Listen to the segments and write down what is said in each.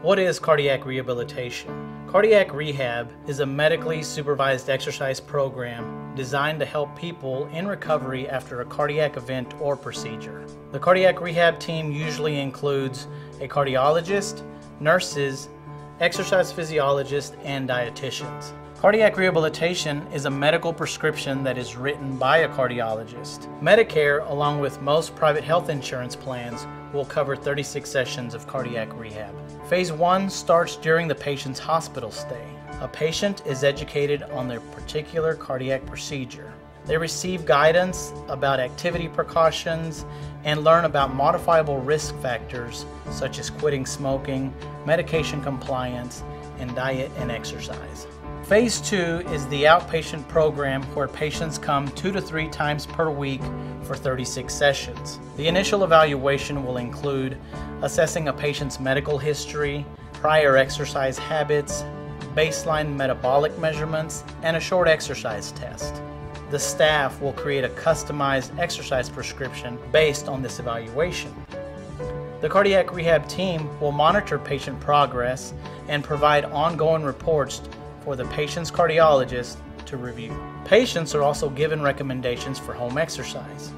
What is cardiac rehabilitation? Cardiac rehab is a medically supervised exercise program designed to help people in recovery after a cardiac event or procedure. The cardiac rehab team usually includes a cardiologist, nurses, exercise physiologists, and dietitians. Cardiac rehabilitation is a medical prescription that is written by a cardiologist. Medicare, along with most private health insurance plans, will cover 36 sessions of cardiac rehab. Phase 1 starts during the patient's hospital stay. A patient is educated on their particular cardiac procedure. They receive guidance about activity precautions and learn about modifiable risk factors such as quitting smoking, medication compliance, and diet and exercise. Phase 2 is the outpatient program where patients come 2 to 3 times per week for 36 sessions. The initial evaluation will include assessing a patient's medical history, prior exercise habits, baseline metabolic measurements, and a short exercise test. The staff will create a customized exercise prescription based on this evaluation. The cardiac rehab team will monitor patient progress and provide ongoing reports for the patient's cardiologist to review. Patients are also given recommendations for home exercise.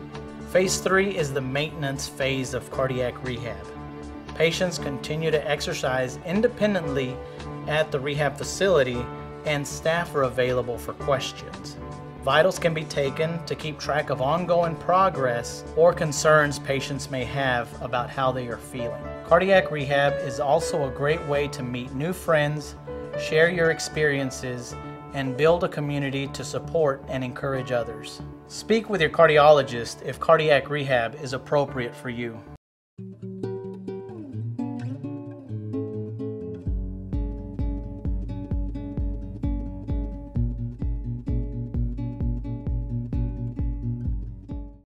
Phase 3 is the maintenance phase of cardiac rehab. Patients continue to exercise independently at the rehab facility and staff are available for questions. Vitals can be taken to keep track of ongoing progress or concerns patients may have about how they are feeling. Cardiac rehab is also a great way to meet new friends, share your experiences, and build a community to support and encourage others. Speak with your cardiologist if cardiac rehab is appropriate for you.